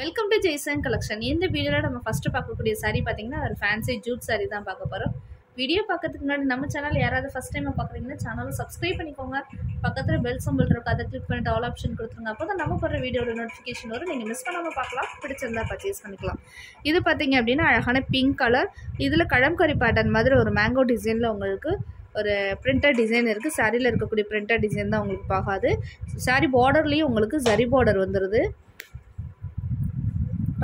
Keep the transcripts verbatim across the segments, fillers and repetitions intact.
Welcome to Jai Saran Collections. In this video, we first pack up this saree. Pathing na, fancy jute saree da paak porom. Video paakkathukku munadi nama channel yarada first time paakringa channel subscribe pannikonga. Pakkathula bell symbol irukku adha click pannita all option kuduthunga. Appoda nama podra video oda notification varum. Neenga miss pannama paakalam. Pidichirundha purchase pannikalam. Idu pathinga appadina alagana pink color. Idhula kadamkari pattern madhiri oru mango design la ungalku और printer design सारिल printer design दा उंगलुक्कु पाकादु सारी बॉर्डरलயும் उंगलुक्कु zari border वंदिरुदु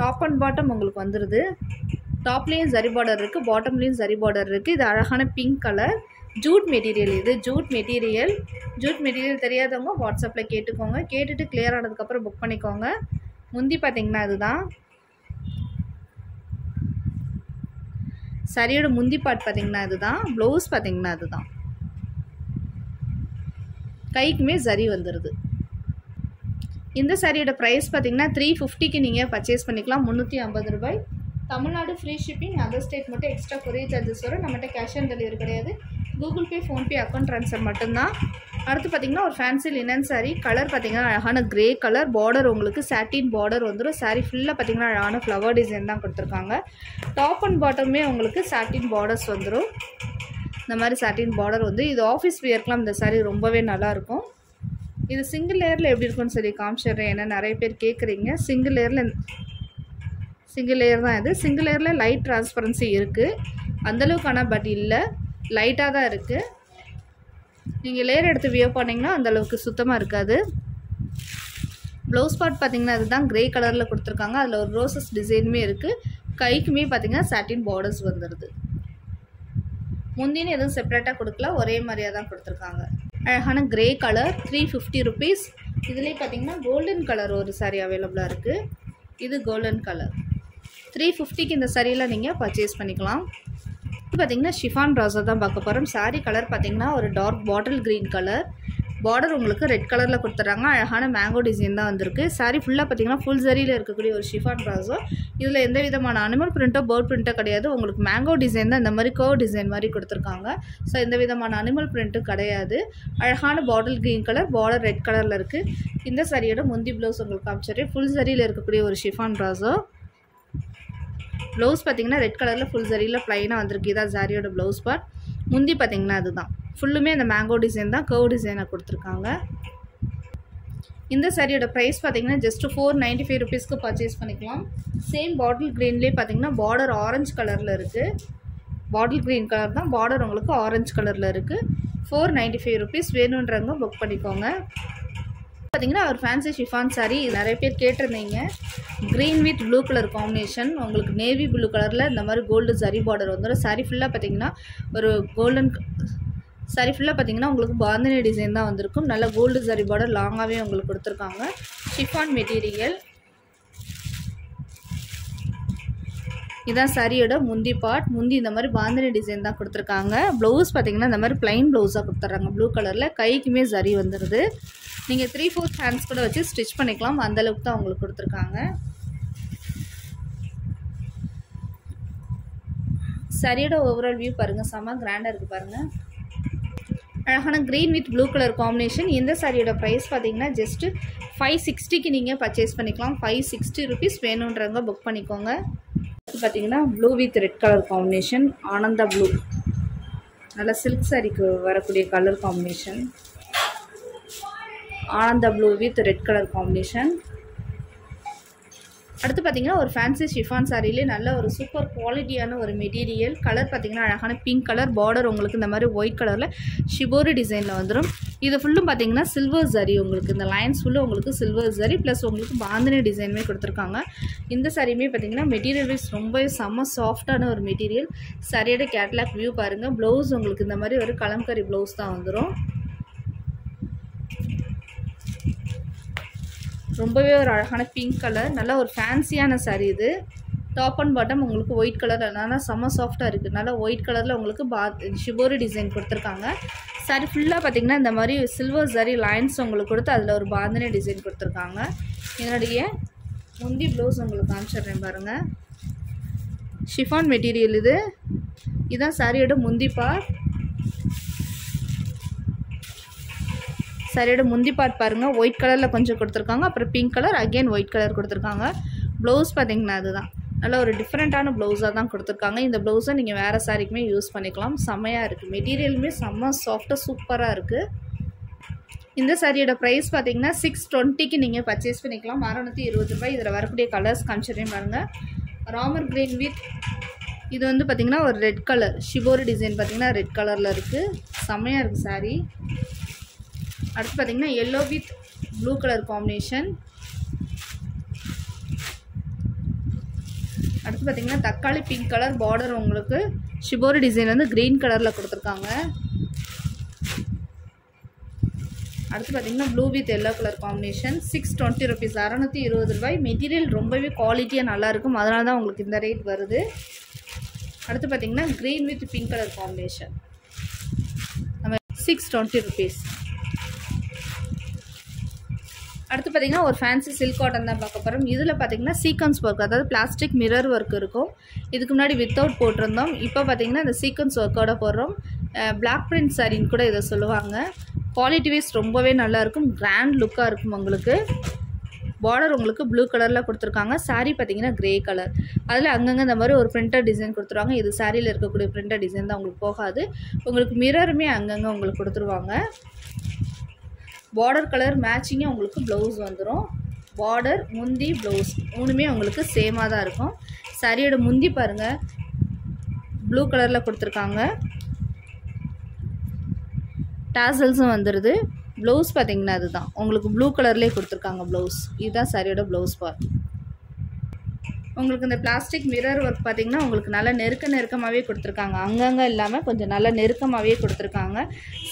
top and bottom उंगलुक्कु वंदिरुदु टॉपலயும் जरी बॉर्डर इरुक्कु बॉटमலயும் जरी बॉर्डर इरुक्कु इदु अलगाना पिंक कलर जूट मेटीरियल इदु जूट मेटीरियल जूट मेटीरियल தெரியாதவங்க WhatsApp ல கேட்டுக்கோங்க கேட்டுட்டு கிளியர் ஆனதுக்கு அப்புறம் புக் பண்ணிக்கோங்க முந்தி பாத்தீங்கன்னா இதுதான் सारियोड मुंदी पार्ट पातींगना अदा ब्लाउज पातींगना अदा कई में जरी वंदरुदु इंदा सारियोड प्राइस पातींगना तीन सौ पचास की नींगे पर्चेस पन्निक्कलाम तीन सौ पचास रुपये Tamil Nadu free shipping other state मट्टुम एक्स्ट्रा कोरियर चार्जेस वरुम नम्मट्ट कैश ऑन डेलिवरी कडेयादु Google Pay PhonePe account transfer मट्टुम दान अदुत्तु पातींगना और फैंसी लिनन सारी कलर पातींगना अलगाना ग्रे कलर बॉर्डर उंगलुक्कु सैटिन बॉर्डर वंदरुम सारी फुल्ला पातींगना अलगाना फ्लावर डिजाइन दान कोडुत्तिरुक्कांगा टॉप एंड बॉटम में उंगलुक्कु सैटिन बॉर्डर्स वंदरुम இந்த மாதிரி சாட்டின் பார்டர் வந்து இது ஆபீஸ் வியர்க்கலாம் இந்த saree ரொம்பவே நல்லா இருக்கும் இது சிங்கிள் லேயர்ல எப்படி இருக்கும்னு சொல்லி காமிச்சறேன் ஏன்னா நிறைய பேர் கேக்குறீங்க சிங்கிள் லேயர்ல சிங்கிள் லேயர் தான் இது சிங்கிள் லேயர்ல லைட் ட்ரான்ஸ்பரன்சி இருக்கு அந்த அளவுக்கான பட் இல்ல லைட்டா தான் இருக்கு நீங்க லேயர் எடுத்து வியர் பண்ணீங்கன்னா அந்த அளவுக்கு சுத்தமா இருக்காது ब्लाउज पार्ट பாத்தீங்கன்னா அதுதான் கிரே கலர்ல கொடுத்திருக்காங்க அதுல ஒரு ரோசஸ் டிசைன்மே இருக்கு கைக்குமே பாத்தீங்கன்னா சாட்டின் பார்டர்ஸ் வந்துருது முந்தின எதுவும் செப்பரேட்டா கொடுக்கல ஒரே மாதிரியா தான் கொடுத்திருக்காங்க அழகான கிரே கலர் तीन सौ पचास ரூபீஸ் இதுலயே பாத்தீங்கன்னா கோல்டன் கலர் ஒரு saree अवेलेबल-ஆ இருக்கு இது கோல்டன் கலர் तीन सौ पचास க்கு இந்த saree-ல நீங்க பர்சேஸ் பண்ணிக்கலாம் இது பாத்தீங்கன்னா ஷிஃபான் ப்ளவுஸ் தான் பார்க்க போறோம் saree கலர் பாத்தீங்கன்னா ஒரு dark bottle green colour border உங்களுக்கு ரெட் கலர்ல கொடுத்துறாங்க அழகான மேங்கோ டிசைன் தான் வந்திருக்கு saree ஃபுல்லா பாத்தீங்கன்னா full zariல இருக்க கூடிய ஒரு chiffon trouser இதுல எந்த விதமான அனிமல் பிரிண்டோ பர்ட் பிரிண்டோ கிடையாது உங்களுக்கு மேங்கோ டிசைன் தான் இந்த மாதிரி curve டிசைன் மாதிரி கொடுத்துருக்காங்க சோ எந்த விதமான அனிமல் பிரிண்ட் கிடையாது அழகான bottle green colour border red கலர்ல இருக்கு இந்த saree-யோட முந்தி blouse உங்களுக்கு காமிச்சறேன் full zariல இருக்க கூடிய ஒரு chiffon trouser blouse பாத்தீங்கன்னா red கலர்ல full zariல plain-ஆ வந்திருக்கு இதா saree-யோட blouse part முந்தி பாத்தீங்கன்னா அதுதான் ஃபுல்லுமே அந்த மேங்கோ டிசைன் தான் கர்வ் டிசைனா கொடுத்திருக்காங்க இந்த சாரியோட பிரைஸ் பாத்தீங்கன்னா ஜஸ்ட் चार सौ पचानवे ரூபாய்க்கு பர்சேஸ் பண்ணிக்கலாம் சேம் பாட்டில் கிரீன்லயே பாத்தீங்கன்னா border ஆரஞ்சு கலர்ல இருக்கு பாட்டில் கிரீன் கலர் தான் border உங்களுக்கு ஆரஞ்சு கலர்ல இருக்கு चार सौ पचानवे ரூபாய் வேணும்ன்றவங்க புக் பண்ணிக்கோங்க பாத்தீங்கன்னா ஒரு ஃபேன்சி ஷிஃபான் saree நிறைய பேர் கேட்டிருந்தீங்க green with blue color combination உங்களுக்கு navy blue கலர்ல இந்த மாதிரி gold zari border வந்துரும் saree ஃபுல்லா பாத்தீங்கன்னா ஒரு golden सारी फुल्ला पातीங்கன்னா உங்களுக்கு பாந்தனி டிசைன் தான் வந்திருக்கும் நல்ல கோல்ட் ஜரி பார்டர் லாங்காவே உங்களுக்கு கொடுத்திருக்காங்க chiffon மெட்டீரியல் இதா சாரியோட முந்தி பார்ட் முந்தி இந்த மாதிரி பாந்தனி டிசைன் தான் கொடுத்திருக்காங்க ब्लाउज பாத்தீங்கன்னா இந்த மாதிரி plain blouse ஆ கொடுத்துறாங்க blue கலர்ல கைக்குமே ஜரி வந்திருது நீங்க three fourth hands கூட வச்சு ஸ்டிட்ச் பண்ணிக்கலாம் அந்த அளவுக்கு தான் உங்களுக்கு கொடுத்திருக்காங்க சாரியோட ஓவரால் வியூ பாருங்க சம கிராண்டா இருக்கு பாருங்க अलगाना green with blue colour combination इंदा सारियोड प्राइस पातींगना जस्ट पाँच सौ साठ की नींगे पर्चेस पन्निक्कलाम पाँच सौ साठ रुपीस वेणुंड्रवंगा बुक पन्निक्कोंगा पातींगना blue with red colour combination आनंदा ब्लू नल्ला सिल्क सारीक्कु वरकूडिय कलर कॉम्बिनेशन आनंदा blue with red colour combination அடுத்து பாத்தீங்கன்னா ஒரு ஃபேன்சி ஷிஃபான் சாரியிலே நல்ல ஒரு சூப்பர் குவாலிட்டியான ஒரு மெட்டீரியல் கலர் பாத்தீங்கன்னா அழகான pink கலர் border உங்களுக்கு இந்த மாதிரி white கலர்ல shibori டிசைன்ல வந்திரும் இது ஃபுல்லும் பாத்தீங்கன்னா silver zari உங்களுக்கு இந்த lines ஃபுல்ல உங்களுக்கு silver zari plus உங்களுக்கு பாந்தனி டிசைன்மே கொடுத்திருக்காங்க இந்த சாரியுமே பாத்தீங்கன்னா மெட்டீரியல் வைஸ் ரொம்பவே சம சாஃப்ட்டான ஒரு மெட்டீரியல் சாரியோட கேட்டலாக் வியூ பாருங்க blouse உங்களுக்கு இந்த மாதிரி ஒரு கலம்காரி blouse தான் வந்திரும் ரொம்பவே ஒரு அழகான pink கலர் நல்ல ஒரு ஃபேன்சியான saree இது டாப் அண்ட் பாட்டம் உங்களுக்கு white கலர் அதானா சம சாஃப்ட்டா இருக்கு நல்ல white கலர்ல உங்களுக்கு shibori டிசைன் கொடுத்திருக்காங்க saree ஃபுல்லா பாத்தீங்கன்னா இந்த மாதிரி silver zari lines உங்களுக்கு கொடுத்து அதுல ஒரு பாந்தனி டிசைன் கொடுத்திருக்காங்க என்னோட முந்தி blouse உங்களுக்கு காமிச்சறேன் பாருங்க chiffon மெட்டீரியல் இது இதான் சாரியோட முந்தி பார்ட் सारियोड मुंदी पार्ट पारुंगा व्हाइट कलर कुछ pink colour again white colour को ப்ளவுஸ் பார்த்தீங்கன்னா அதுதான் நல்ல ஒரு டிஃப்ரெண்டான ப்ளவுஸாக தான் கொடுத்துருக்காங்க. இந்த ப்ளவுஸை நீங்கள் வேறு சாரீக்குமே யூஸ் பண்ணிக்கலாம். செம்மையாக இருக்குது, மெட்டீரியலுமே செம்ம சாஃப்டாக சூப்பராக இருக்குது. இந்த சாரியோட ப்ரைஸ் பார்த்தீங்கன்னா சிக்ஸ் டுவெண்ட்டிக்கு நீங்கள் பர்ச்சேஸ் பண்ணிக்கலாம், அறநூற்றி இருபது ரூபாய். இதில் வரக்கூடிய கலர்ஸ் காமிச்சிடுறேன் பாருங்கள். ராமர் க்ரீன் வித் இது வந்து பார்த்திங்கன்னா ஒரு ரெட் கலர் ஷிபோரி டிசைன் பார்த்திங்கன்னா ரெட் கலரில் இருக்குது, செம்மையாக இருக்குது சாரீ. அடுத்து பார்த்திங்கன்னா yellow with blue colour combination. அடுத்து பார்த்திங்கன்னா தக்காளி பிங்க் கலர் பார்டர், உங்களுக்கு ஷிபோரி டிசைன் வந்து க்ரீன் கலரில் கொடுத்துருக்காங்க. அடுத்து பார்த்திங்கன்னா blue with yellow colour combination. Six twenty rupees, அறநூற்றி இருபது ரூபாய். மெட்டீரியல் ரொம்பவே குவாலிட்டியாக நல்லாயிருக்கும், அதனால தான் உங்களுக்கு இந்த ரேட் வருது. அடுத்து பார்த்திங்கன்னா green with pink colour combination, நம்ம சிக்ஸ் டுவெண்ட்டி ருபீஸ். அடுத்து பார்த்திங்கன்னா ஒரு ஃபேன்சி சில்க் காட்டன் தான் பார்க்க போகிறோம். இதில் பார்த்திங்கன்னா சீக்வன்ஸ் ஒர்க், அதாவது பிளாஸ்டிக் மிரர் ஒர்க் இருக்கும். இதுக்கு முன்னாடி வித்தவுட் போட்டிருந்தோம், இப்போ பார்த்திங்கன்னா இந்த சீக்வன்ஸ் ஒர்க்கோட போடுறோம். பிளாக் பிரிண்ட் சாரின்னு கூட இதை சொல்லுவாங்க. குவாலிட்டி வைஸ் ரொம்பவே நல்லாயிருக்கும், கிராண்ட் லுக்காக இருக்கும். உங்களுக்கு பார்டர் உங்களுக்கு ப்ளூ கலரில் கொடுத்துருக்காங்க. சாரீ பார்த்திங்கன்னா க்ரே கலர், அதில் அங்கங்கே இந்த மாதிரி ஒரு பிரிண்டட் டிசைன் கொடுத்துருவாங்க. இது சாரியில் இருக்கக்கூடிய பிரிண்டட் டிசைன் தான், உங்களுக்கு போகாது. உங்களுக்கு மிரருமே அங்கங்கே உங்களுக்கு கொடுத்துருவாங்க. பார்டர் கலர் மேட்சிங்காக உங்களுக்கு ப்ளவுஸ் வந்துடும். பார்டர் முந்தி ப்ளவுஸ் மூணுமே உங்களுக்கு சேமாக தான் இருக்கும். சாரியோட முந்தி பாருங்கள் ப்ளூ கலரில் கொடுத்துருக்காங்க, டாசல்ஸும் வந்துடுது. ப்ளவுஸ் பார்த்திங்கன்னா அதுதான் உங்களுக்கு ப்ளூ கலர்லேயே கொடுத்துருக்காங்க ப்ளவுஸ். இதுதான் சாரியோட ப்ளவுஸ் பார்ட். உங்களுக்கு இந்த பிளாஸ்டிக் மிரர் ஒர்க் பார்த்திங்கன்னா உங்களுக்கு நல்லா நெருக்க நெருக்கமாகவே கொடுத்துருக்காங்க, அங்கங்கே இல்லாமல் கொஞ்சம் நல்லா நெருக்கமாகவே கொடுத்துருக்காங்க.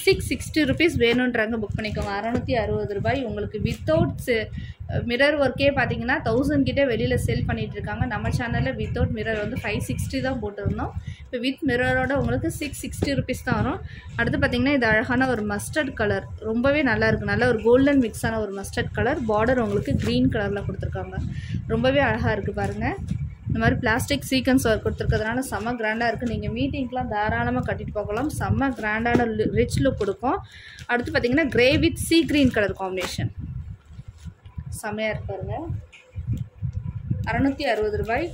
சிக்ஸ் சிக்ஸ்டி ருபீஸ் வேணுன்றாங்க, புக் பண்ணிக்கோங்க. அறநூற்றி அறுபது ரூபாய் உங்களுக்கு வித்தவுட் மிரர் ஒர்க்கே பார்த்திங்கன்னா தௌசண்ட் கிட்டே வெளியில் செல் பண்ணிகிட்ருக்காங்க. நம்ம சேனலில் வித்தவுட் மிரர் வந்து ஃபைவ் சிக்ஸ்டி தான் போட்டிருந்தோம், இப்போ வித் மிரரோட உங்களுக்கு சிக்ஸ் சிக்ஸ்டி ருபீஸ் தான் வரும். அடுத்து பார்த்திங்கன்னா இது அழகான ஒரு மஸ்டர்ட் கலர், ரொம்பவே நல்லாயிருக்கு. நல்ல ஒரு கோல்டன் மிக்ஸான ஒரு மஸ்டர்ட் கலர், பார்டர் உங்களுக்கு க்ரீன் கலரில் கொடுத்துருக்காங்க. ரொம்பவே அழகாக இருக்குது பாருங்கள். இந்த மாதிரி பிளாஸ்டிக் சீக்வன்ஸ் ஒர்க் கொடுத்துருக்கிறதுனால செம்ம கிராண்டாக இருக்குது. நீங்கள் மீட்டிங்க்கெலாம் தாராளமாக கட்டிட்டு போகலாம், செம்ம கிராண்டான ரிச் லுக் கொடுக்கும். அடுத்து பார்த்தீங்கன்னா grey with sea green colour combination, செம்மையாக இருப்பாருங்க. அறநூற்றி அறுபது ரூபாய்.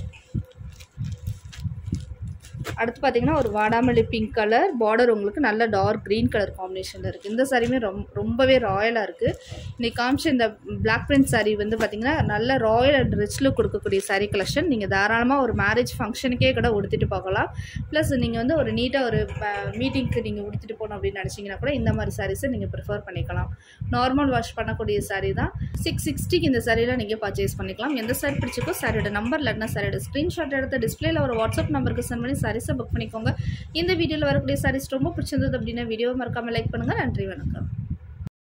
அடுத்து பார்த்தீங்கன்னா ஒரு வாடாமல்லி பிங்க் கலர், பார்டர் உங்களுக்கு நல்ல டார்க் க்ரீன் கலர் காம்பினேஷனில் இருக்குது. இந்த சாரியுமே ரொம் ரொம்பவே ராயலாக இருக்குது. இன்றைக்கி காமிச்ச இந்த பிளாக் பிரிண்ட் சாரீ வந்து பார்த்திங்கன்னா நல்ல ராயல் அண்ட் ரிச் லுக் கொடுக்கக்கூடிய சாரீ கலெக்ஷன். நீங்கள் தாராளமாக ஒரு மேரேஜ் ஃபங்க்ஷனுக்கே கூட உடுத்திட்டு போகலாம். ப்ளஸ் நீங்கள் வந்து ஒரு நீட்டாக ஒரு மீட்டிங்க்கு நீங்கள் உடுத்திட்டு போகணும் அப்படின்னு நினச்சிங்கன்னா கூட இந்த மாதிரி சாரீஸை நீங்கள் ப்ரிஃபர் பண்ணிக்கலாம். நார்மல் வாஷ் பண்ணக்கூடிய சாரீ தான். சிக்ஸ் சிக்ஸ்டிக்கு இந்த சாரீலாம் நீங்கள் பர்ச்சேஸ் பண்ணிக்கலாம். எந்த சாரீ பிடிச்சிக்கோ சாரியோட நம்பர் இல்லைன்னா சாரியோட ஸ்க்ரீன்ஷாட் எடுத்து டிஸ்பிளேயில் ஒரு வாட்ஸ்அப் நம்பருக்கு சென்ட் பண்ணி சாரீஸை புக் பண்ணிக்கோங்க. இந்த வீடியோவில் வரக்கூடிய சாரீஸ் ரொம்ப பிடிச்சிருந்தது அப்படின்னா வீடியோவை மறக்காமல் லைக் பண்ணுங்கள். நன்றி, வணக்கம்.